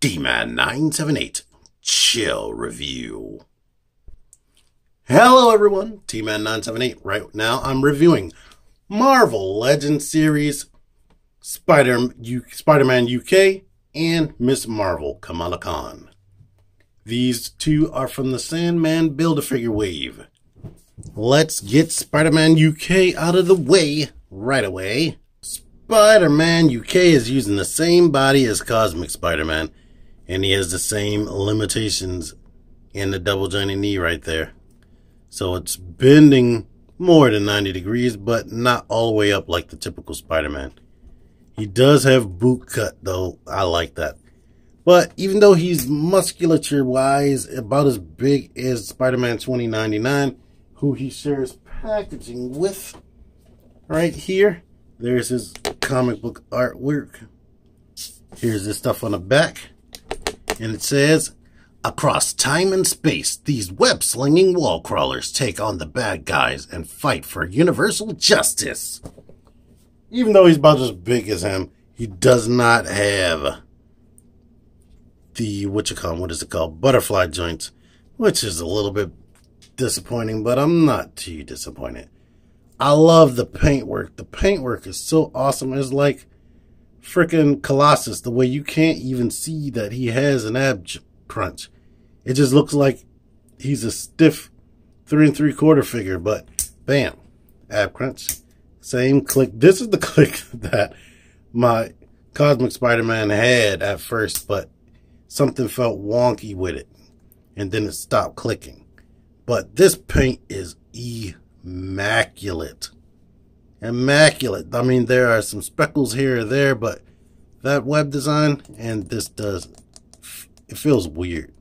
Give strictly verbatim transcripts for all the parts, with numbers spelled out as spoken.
T-Man nine seven eight Chill Review. Hello everyone, T-Man nine seven eight. Right now I'm reviewing Marvel Legends series, Spider-Man U K, and Miz Marvel, Kamala Khan. These two are from the Sandman Build-A-Figure wave. Let's get Spider-Man U K out of the way right away. Spider-Man U K is using the same body as Cosmic Spider-Man, and he has the same limitations in the double jointed knee right there. So it's bending more than ninety degrees, but not all the way up like the typical Spider-Man. He does have boot cut though, I like that. But even though he's musculature wise about as big as Spider-Man twenty ninety-nine, who he shares packaging with right here, there's his comic book artwork. Here's this stuff on the back. And it says, across time and space, these web-slinging wall crawlers take on the bad guys and fight for universal justice. Even though he's about as big as him, he does not have the, what you call, what is it called, butterfly joints, which is a little bit disappointing, but I'm not too disappointed. I love the paintwork. The paintwork is so awesome. It's like freaking Colossus, the way you can't even see that he has an ab crunch. It just looks like he's a stiff three and three quarter figure, but bam, ab crunch. Same click. This is the click that my Cosmic Spider-Man had at first, but something felt wonky with it, and then it stopped clicking. But this paint is E. immaculate immaculate I mean, there are some speckles here or there, but that web design and this does, it feels weird,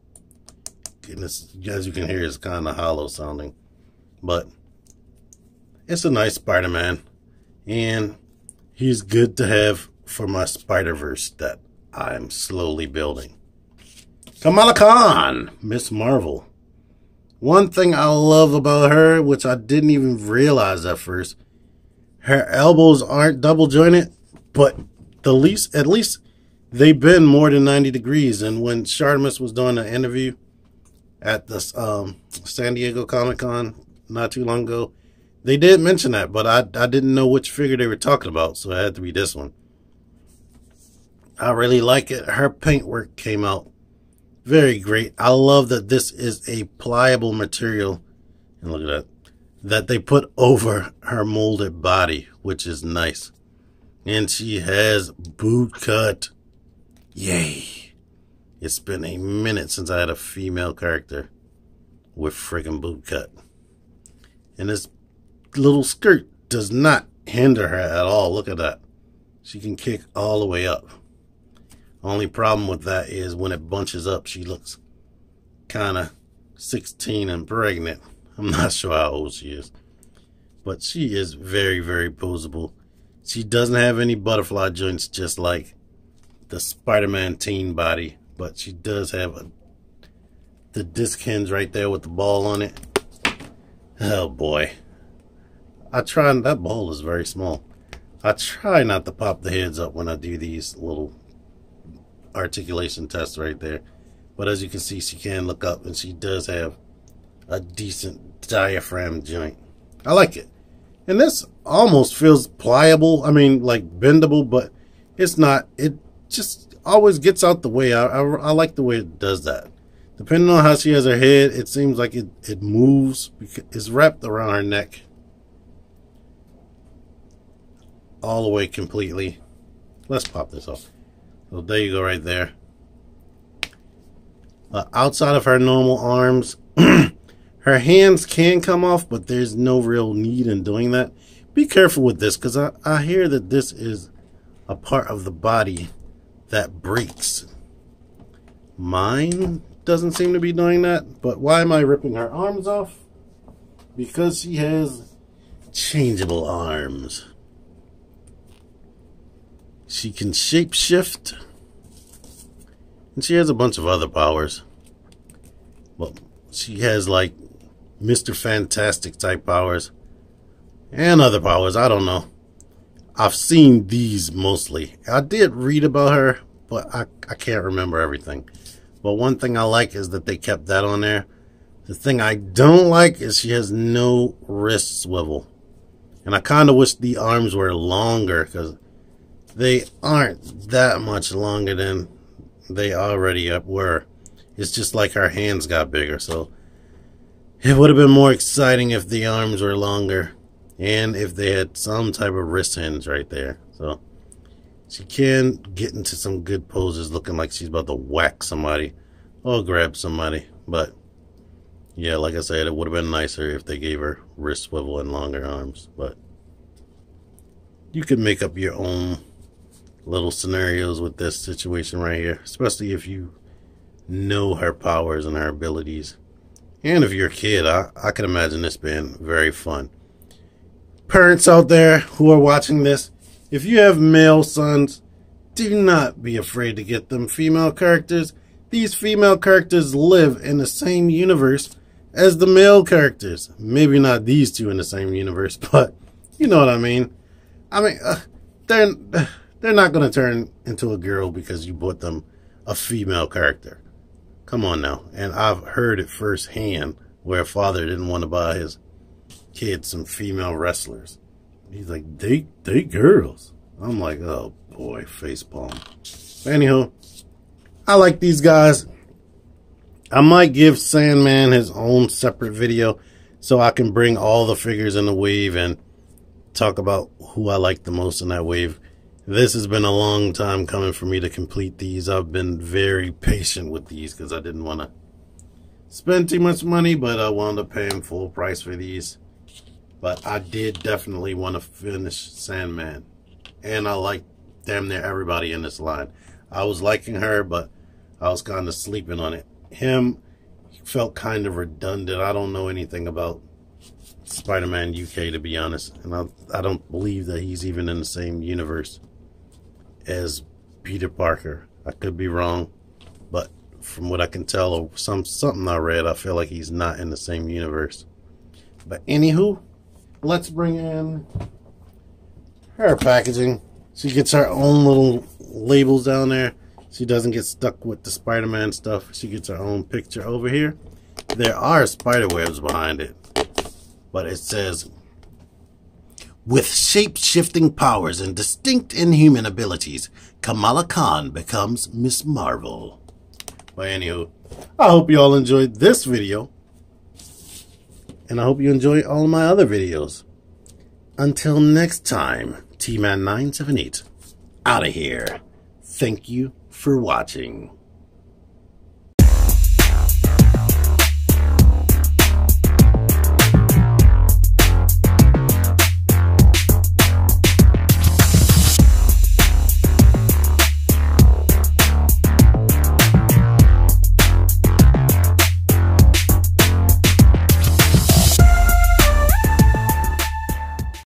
and this, as you can hear, is kind of hollow sounding, but it's a nice Spider-Man, and he's good to have for my Spider-Verse that I'm slowly building. Kamala Khan, Miz Marvel. One thing I love about her, which I didn't even realize at first, her elbows aren't double jointed, but the least, at least they bend more than ninety degrees. And when Shardamus was doing an interview at the um, San Diego Comic-Con not too long ago, they did mention that, but I, I didn't know which figure they were talking about, so it had to be this one. I really like it. Her paintwork came out very great. I love that this is a pliable material, and look at that, that they put over her molded body, which is nice. And she has boot cut. Yay. It's been a minute since I had a female character with friggin' boot cut. And this little skirt does not hinder her at all. Look at that. She can kick all the way up. Only problem with that is when it bunches up, she looks kind of sixteen and pregnant. I'm not sure how old she is, but she is very, very posable. She doesn't have any butterfly joints, just like the Spider-Man teen body, but she does have a, the disc hinge right there with the ball on it. Oh boy. I try, that ball is very small. I try not to pop the heads up when I do these little articulation test right there, but as you can see, she can look up, and she does have a decent diaphragm joint. I like it, and this almost feels pliable, I mean like bendable, but it's not. It just always gets out the way. I, I, I like the way it does that. Depending on how she has her head, it seems like it, it moves because it's wrapped around her neck all the way completely. Let's pop this off. So there you go right there. Uh, outside of her normal arms, her hands can come off, but there's no real need in doing that. Be careful with this, because I, I hear that this is a part of the body that breaks. Mine doesn't seem to be doing that, but why am I ripping her arms off? Because she has changeable arms. She can shapeshift, and she has a bunch of other powers. Well, she has like Mister Fantastic type powers and other powers. I don't know. I've seen these mostly. I did read about her, but I, I can't remember everything. But one thing I like is that they kept that on there. The thing I don't like is she has no wrist swivel. And I kind of wish the arms were longer, because they aren't that much longer than they already were. It's just like her hands got bigger, so it would have been more exciting if the arms were longer and if they had some type of wrist hinge right there. So she can get into some good poses looking like she's about to whack somebody or grab somebody. But yeah, like I said, it would have been nicer if they gave her wrist swivel and longer arms. But you could make up your own little scenarios with this situation right here, especially if you know her powers and her abilities. And if you're a kid, I, I can imagine this being very fun. Parents out there who are watching this, if you have male sons, do not be afraid to get them female characters. These female characters live in the same universe as the male characters. Maybe not these two in the same universe, but you know what I mean. I mean, uh, they're, they're not going to turn into a girl because you bought them a female character. Come on now. And I've heard it firsthand where a father didn't want to buy his kids some female wrestlers. He's like, they, they girls. I'm like, oh boy, facepalm. Anywho, I like these guys. I might give Sandman his own separate video so I can bring all the figures in the wave and talk about who I like the most in that wave. This has been a long time coming for me to complete these. I've been very patient with these because I didn't want to spend too much money, but I wound up paying full price for these. But I did definitely want to finish Sandman. And I like damn near everybody in this line. I was liking her, but I was kind of sleeping on it. Him, he felt kind of redundant. I don't know anything about Spider-Man U K, to be honest. And I, I don't believe that he's even in the same universe as Peter Parker. I could be wrong, but from what I can tell, or some something I read, I feel like he's not in the same universe. But anywho, let's bring in her packaging. She gets her own little labels down there. She doesn't get stuck with the Spider-Man stuff. She gets her own picture over here. There are spider webs behind it, but it says, with shape-shifting powers and distinct inhuman abilities, Kamala Khan becomes Miz Marvel. But anywho, I hope you all enjoyed this video. And I hope you enjoy all my other videos. Until next time, T Man nine seven eight, out of here. Thank you for watching.